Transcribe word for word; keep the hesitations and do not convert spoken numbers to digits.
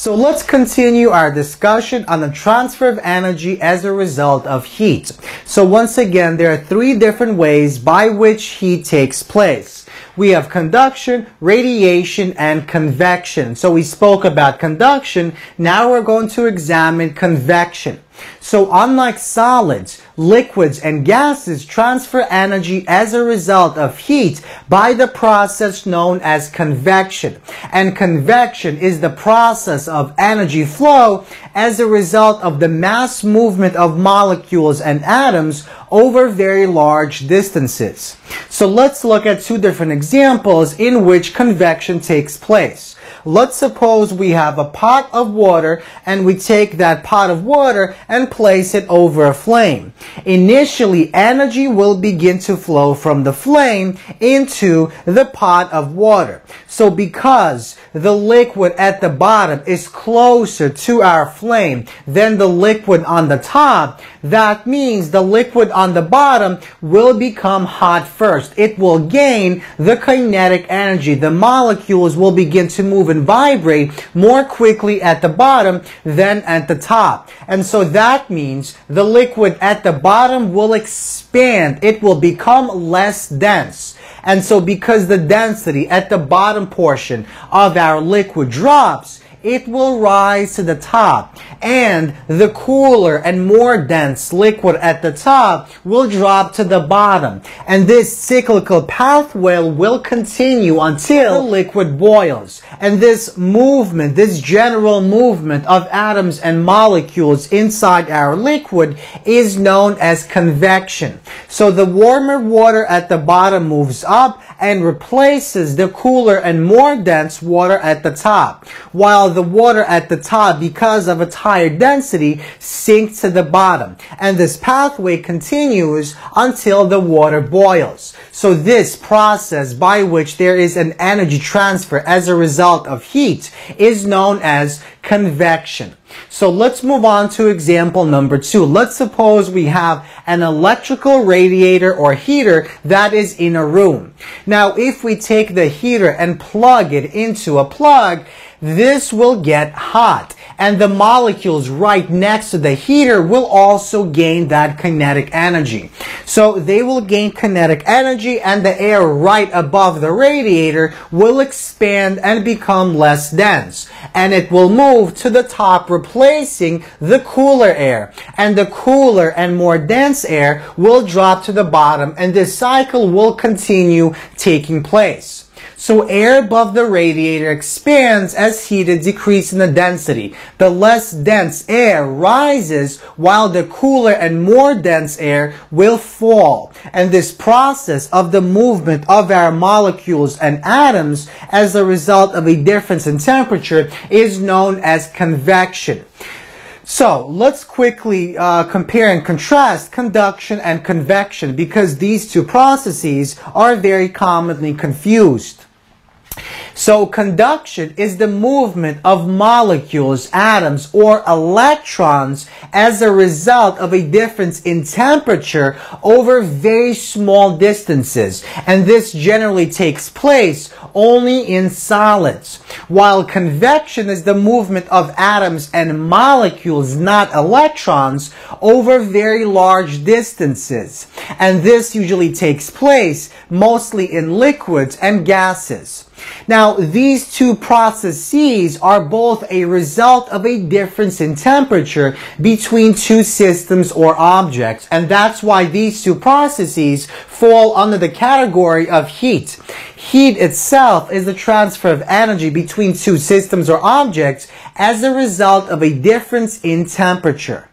So let's continue our discussion on the transfer of energy as a result of heat. So once again, there are three different ways by which heat takes place. We have conduction, radiation, and convection. So we spoke about conduction. Now we're going to examine convection. So unlike solids, liquids, and gases transfer energy as a result of heat by the process known as convection. And convection is the process of energy flow as a result of the mass movement of molecules and atoms over very large distances. So let's look at two different examples in which convection takes place. Let's suppose we have a pot of water and we take that pot of water and place it over a flame. Initially, energy will begin to flow from the flame into the pot of water. So because the liquid at the bottom is closer to our flame than the liquid on the top, that means the liquid on the bottom will become hot first. It will gain the kinetic energy. The molecules will begin to move and vibrate more quickly at the bottom than at the top. And so that means the liquid at the bottom will expand. It will become less dense. And so because the density at the bottom portion of our liquid drops, it will rise to the top, and the cooler and more dense liquid at the top will drop to the bottom. And this cyclical pathway will continue until the liquid boils. And this movement, this general movement of atoms and molecules inside our liquid is known as convection. So the warmer water at the bottom moves up and replaces the cooler and more dense water at the top, while the water at the top, because of its higher density, sinks to the bottom. And this pathway continues until the water boils. So this process by which there is an energy transfer as a result of heat is known as convection. So let's move on to example number two. Let's suppose we have an electrical radiator or heater that is in a room. Now, if we take the heater and plug it into a plug, this will get hot, and the molecules right next to the heater will also gain that kinetic energy. So they will gain kinetic energy, and the air right above the radiator will expand and become less dense, and it will move to the top, replacing the cooler air, and the cooler and more dense air will drop to the bottom, and this cycle will continue taking place. So air above the radiator expands as heat decreases in the density. The less dense air rises while the cooler and more dense air will fall. And this process of the movement of our molecules and atoms as a result of a difference in temperature is known as convection. So let's quickly uh, compare and contrast conduction and convection, because these two processes are very commonly confused. So conduction is the movement of molecules, atoms, or electrons as a result of a difference in temperature over very small distances. And this generally takes place only in solids. While convection is the movement of atoms and molecules, not electrons, over very large distances. And this usually takes place mostly in liquids and gases. Now, these two processes are both a result of a difference in temperature between two systems or objects, and that's why these two processes fall under the category of heat. Heat itself is the transfer of energy between two systems or objects as a result of a difference in temperature.